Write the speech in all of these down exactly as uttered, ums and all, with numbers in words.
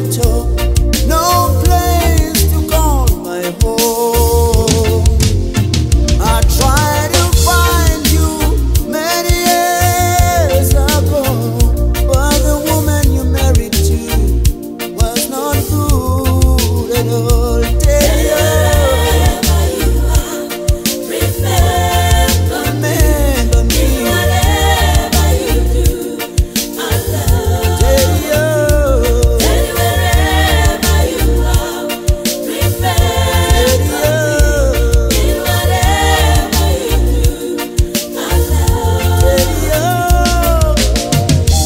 ghetto, no place to call my home. I tried to find you many years ago, but the woman you married to was not good at all. Wherever you are, remember me. Remember me. In whatever you do, I love you. And wherever you are, remember me. In whatever you do, I love you.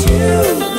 You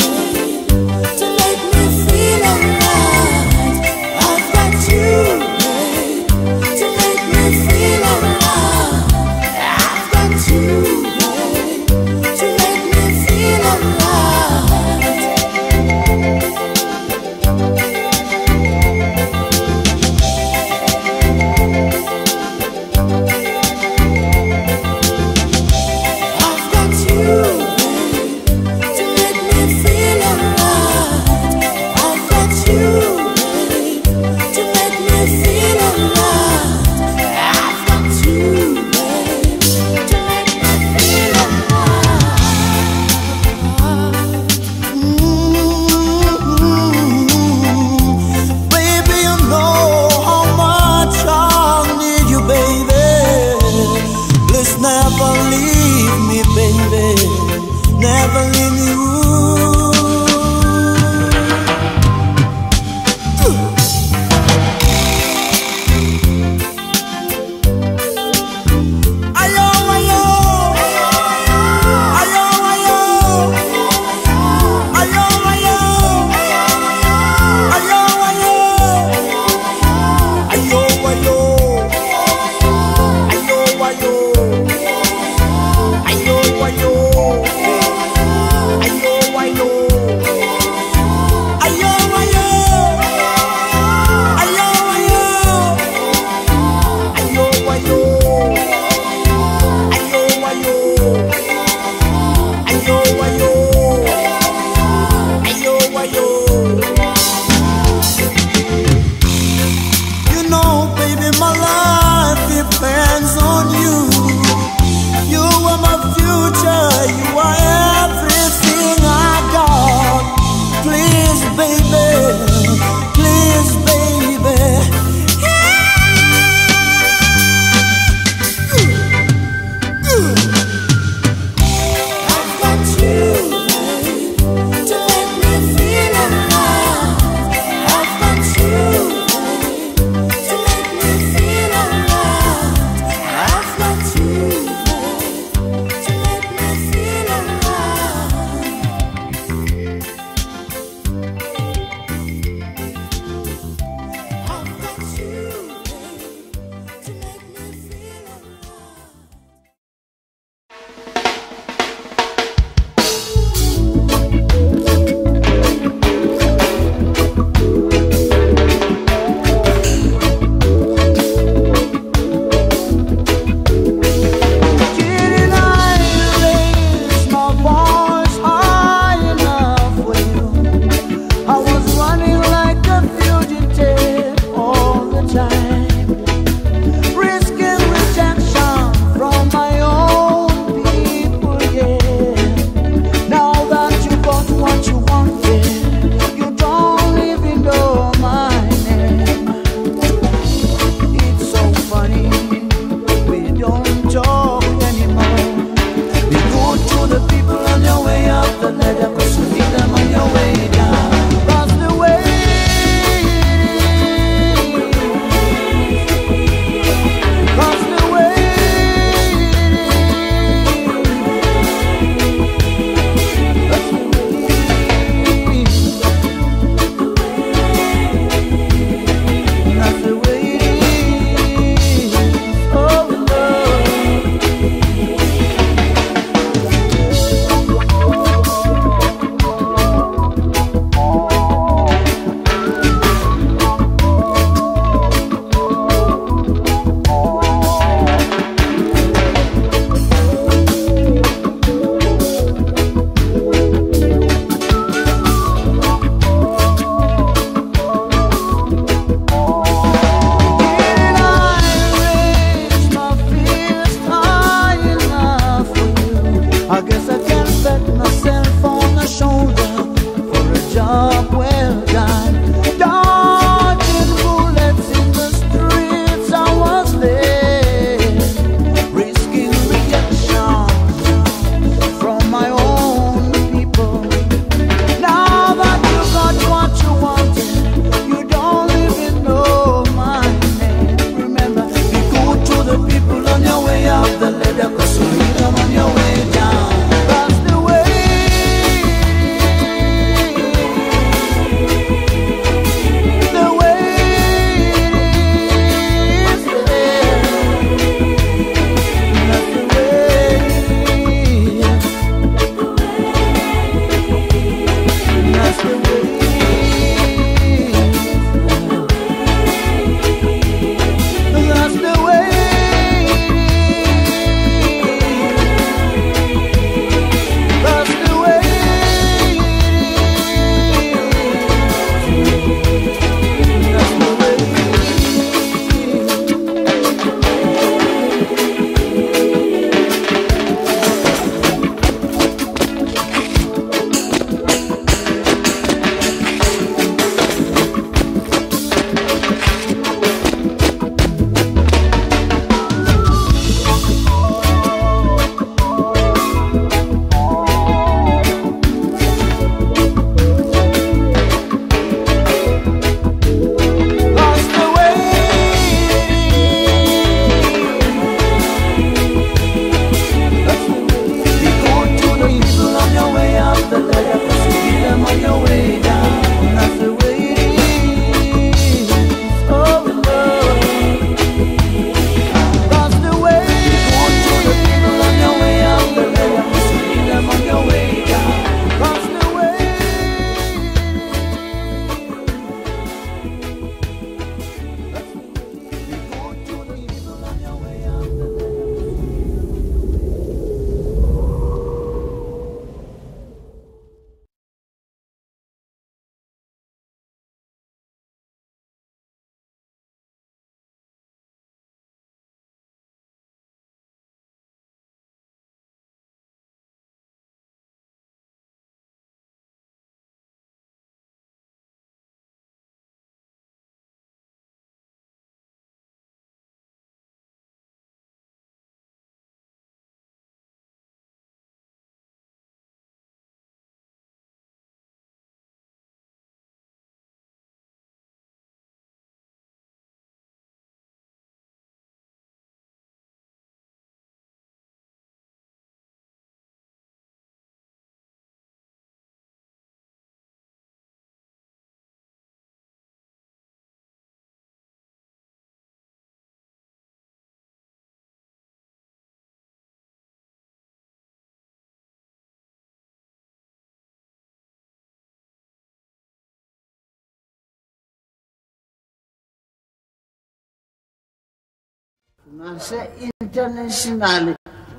Nasa international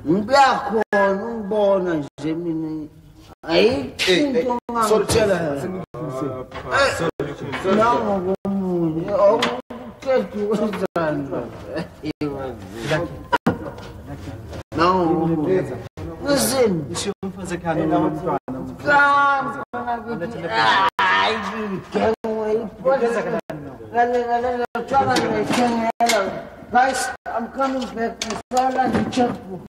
mbya ko nbona nje mina ayi kunga sochela na ngomuni okukhethi wenzana ewa na ngomuni nzin nshimfaze khane na mntwana mntwana ayi ngikho iphosaka la la la tshwana ngekhela. Guys, I'm coming back to Sala and Chapu.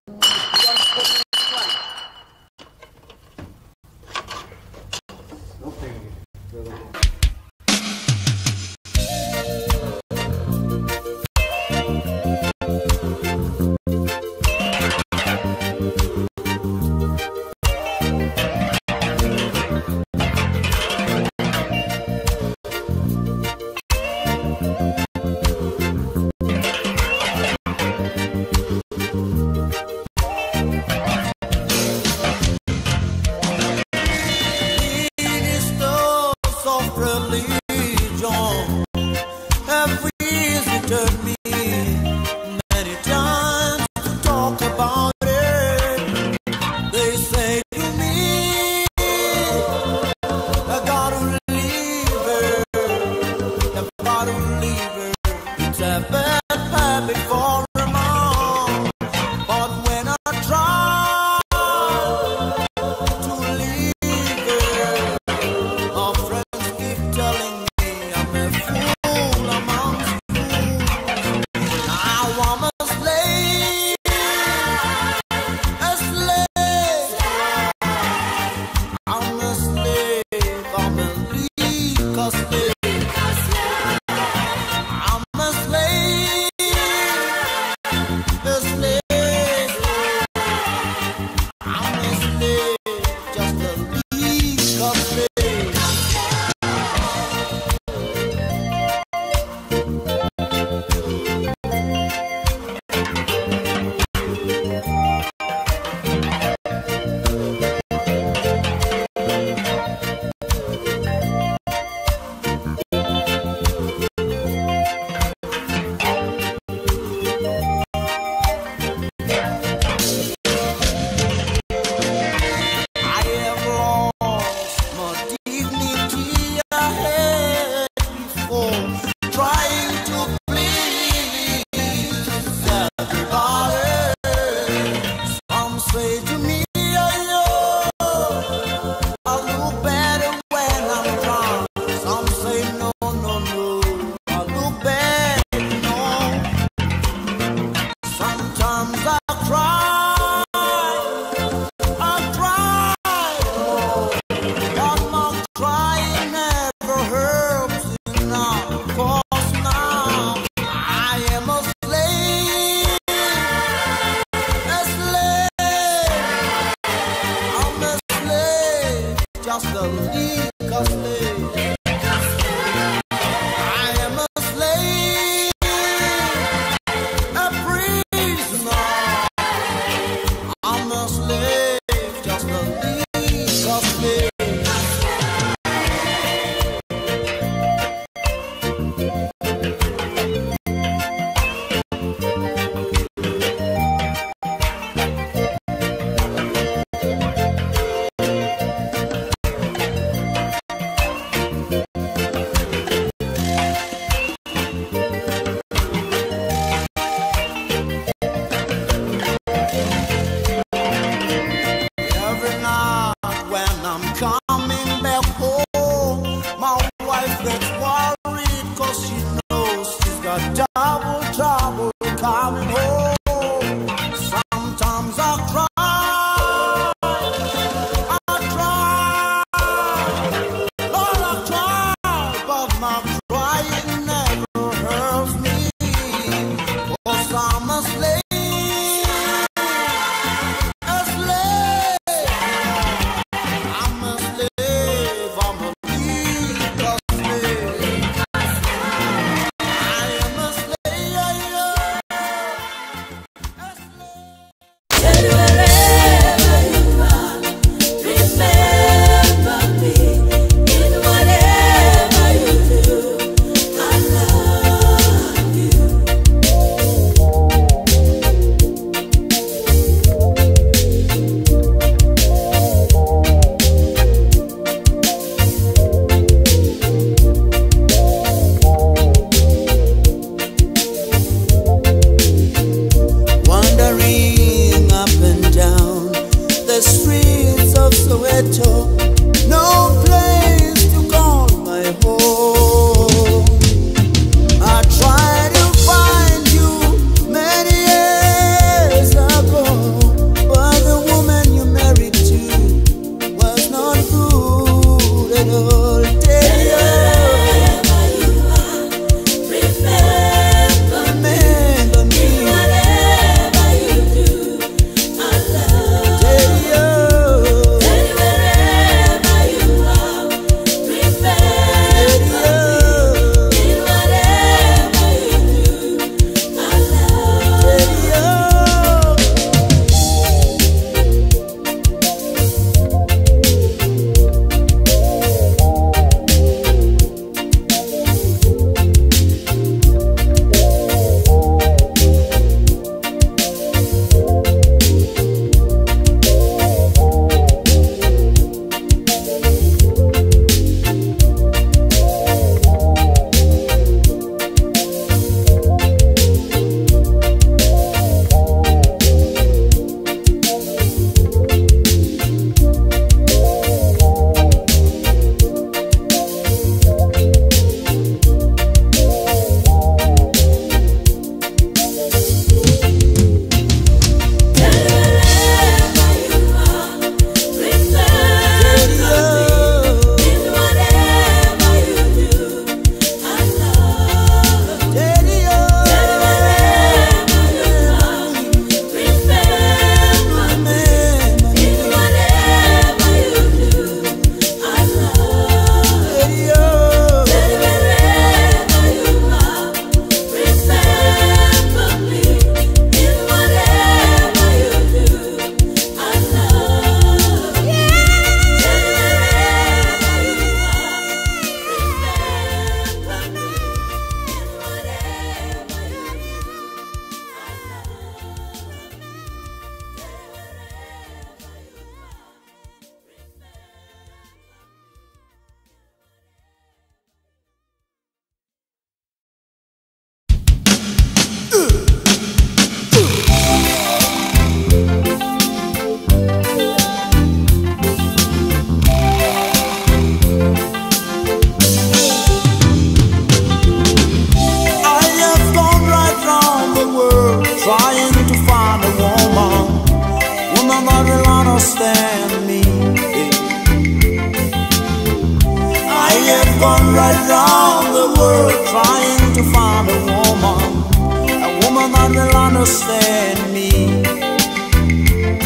Understand me.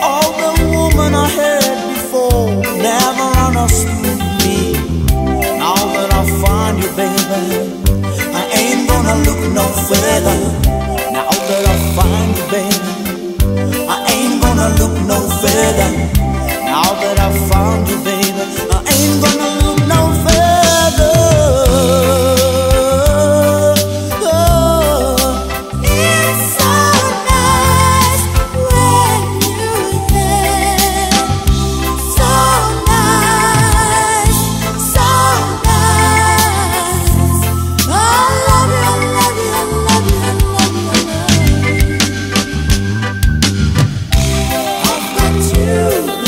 All the woman I had before Now that I've found you, baby, I ain't gonna look no further. Oh, it's so nice when you're there. So nice, so nice. Oh, I love you, I love you, I love you, I love you, I love you. I've got you.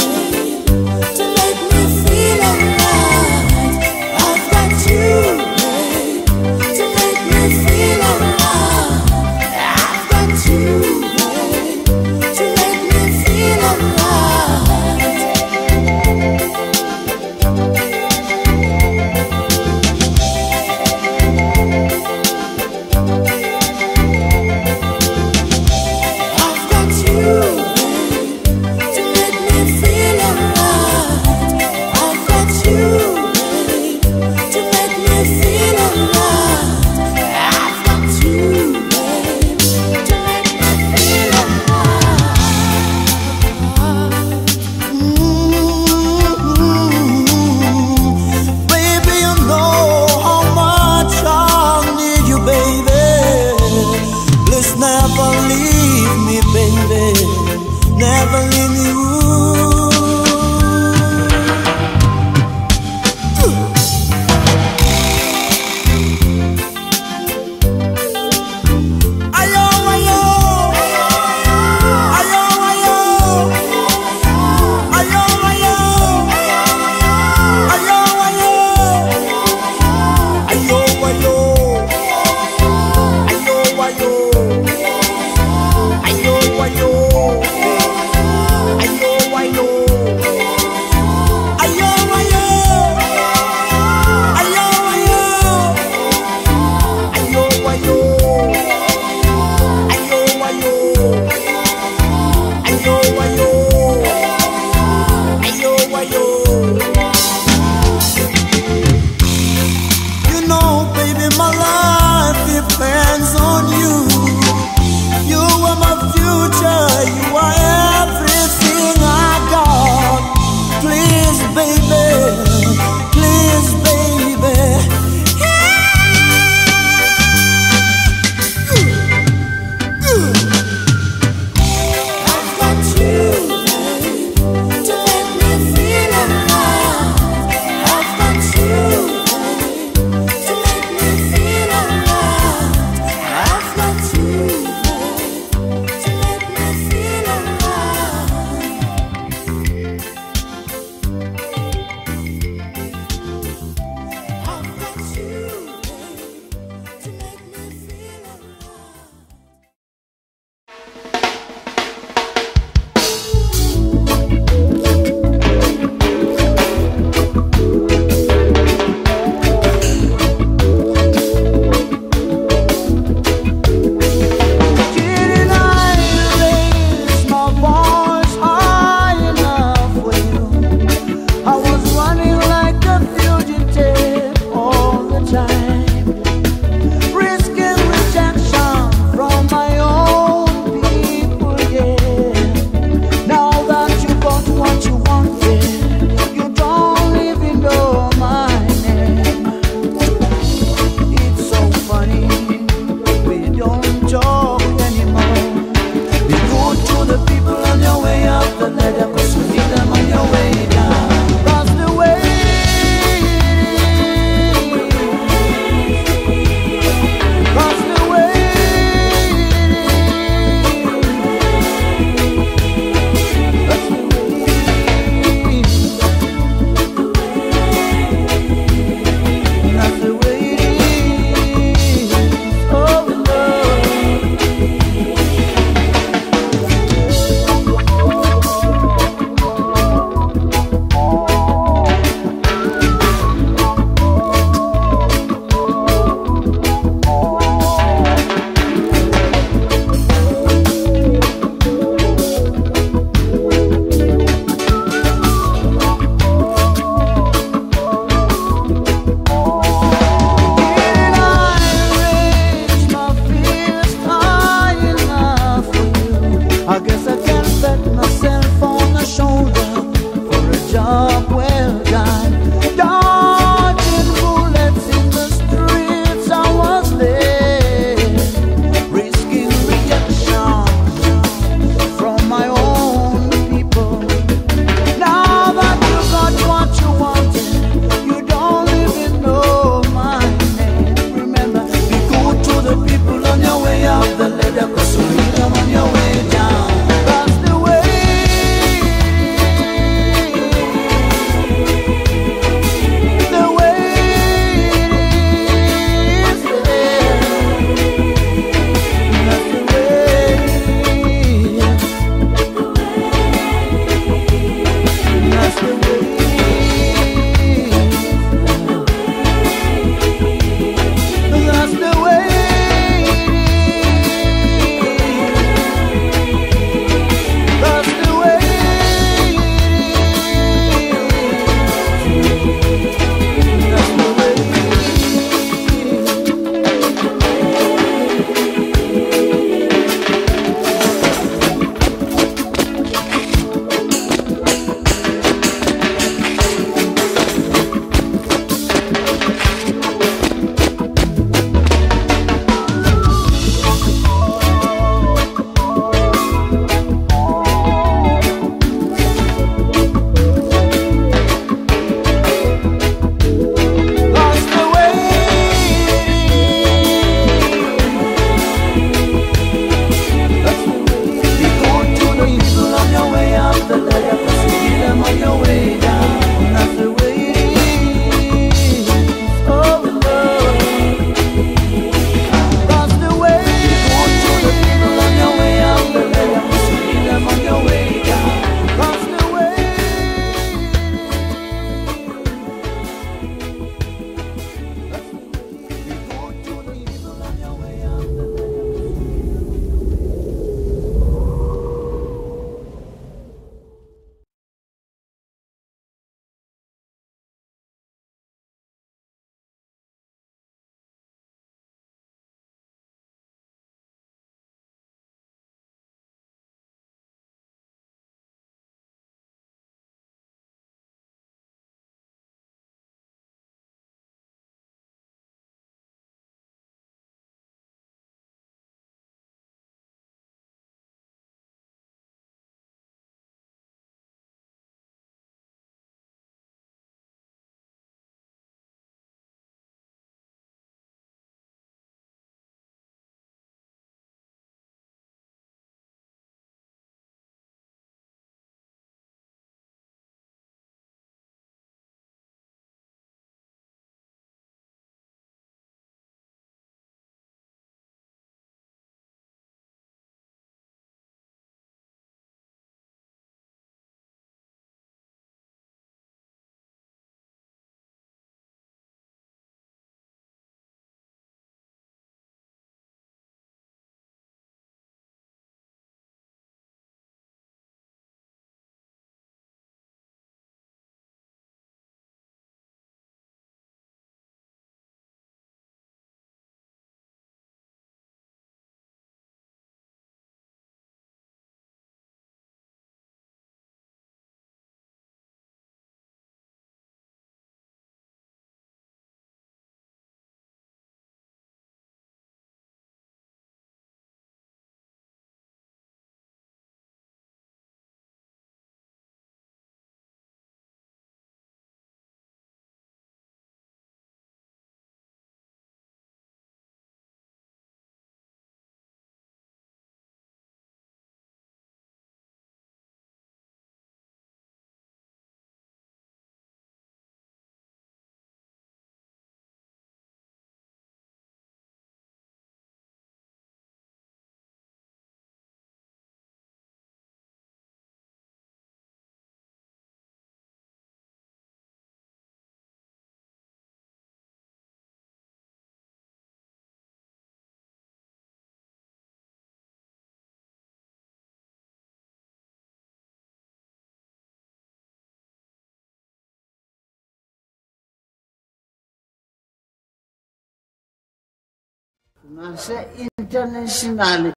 Nase internationali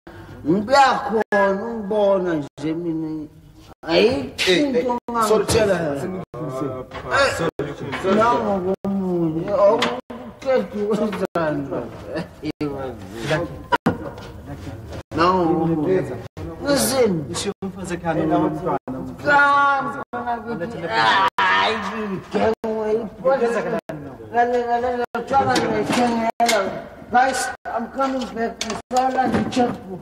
mbiako nungona zemini ayipinto nga mtela namu kumuni omu ketu wazandu namu nuzin kama kiti ayi kengu ipoza galera chama na kengu. Guys, I'm coming back as well as the church book.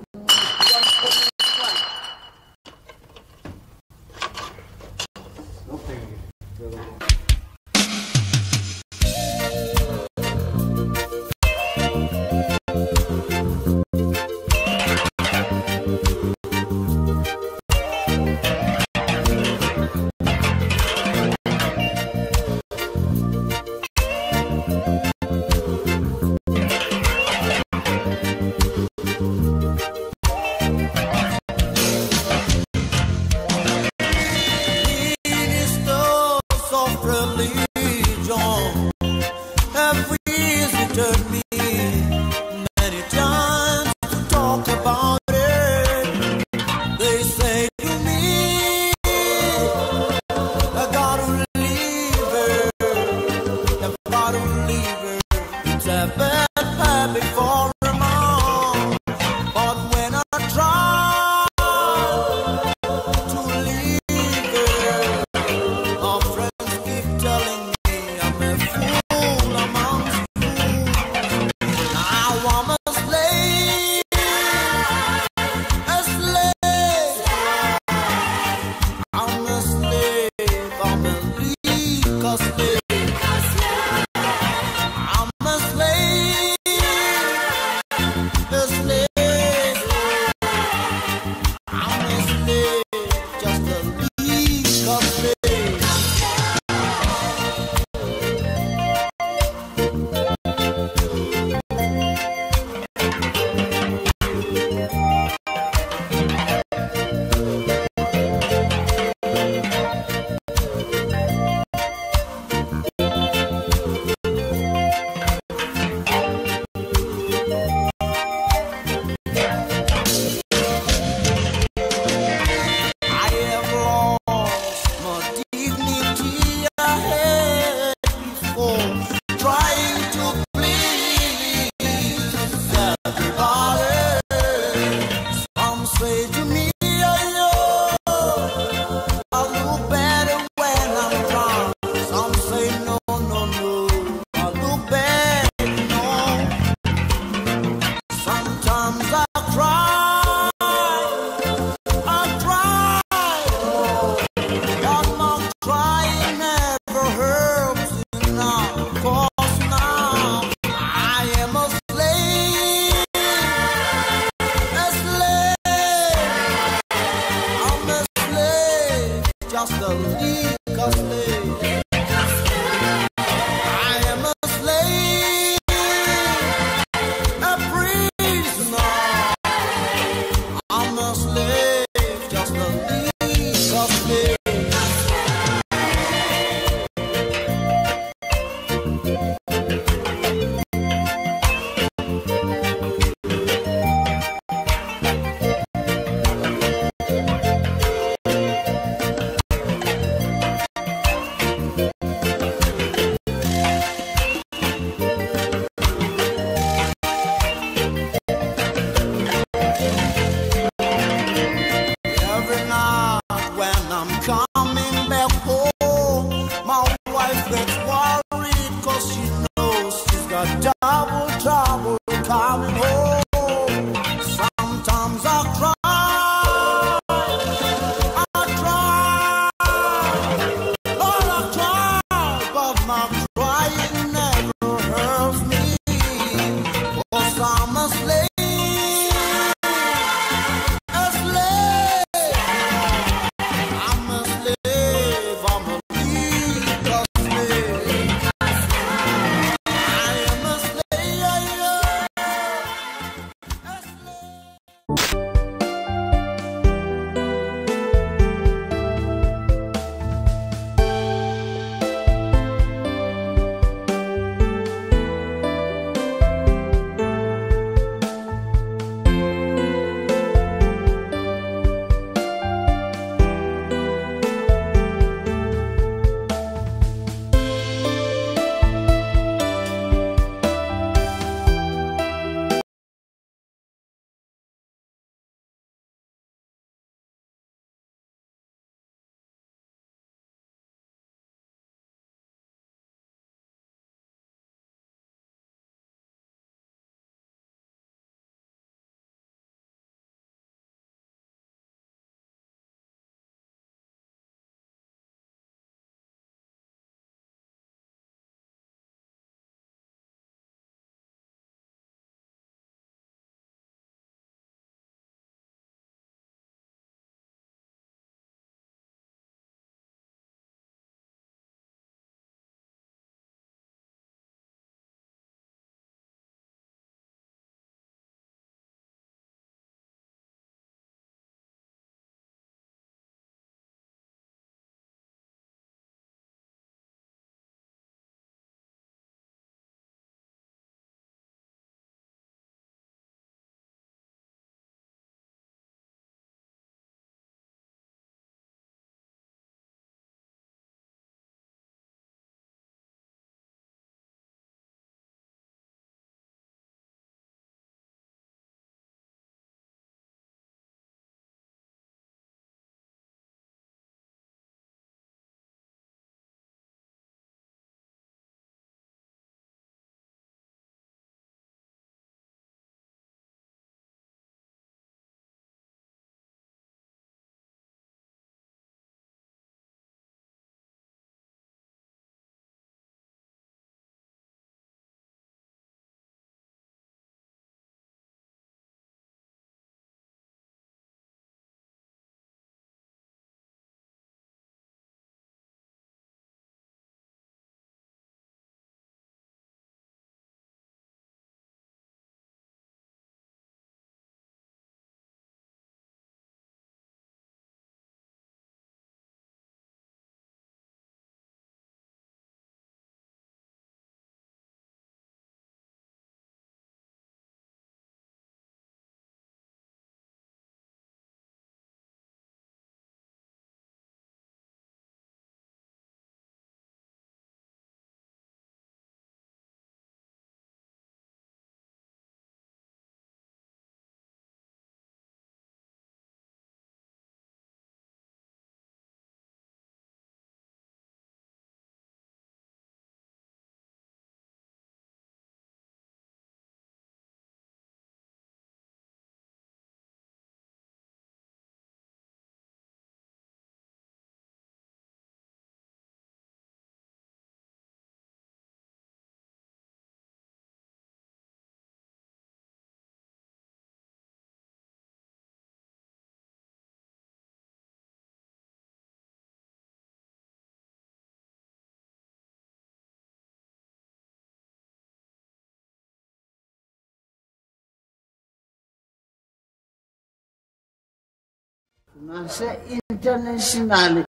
Nase internationali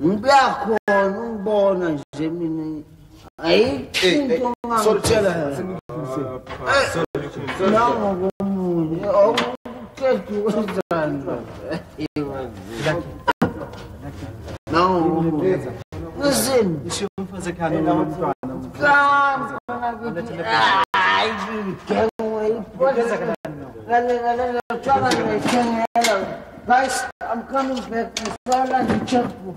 mbiako nubona zemini ayikinto ngakutela. Namu kumuni obuketu uzanda. Namu nzin. Guys, I'm coming back as well as the checkbook.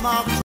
Mom.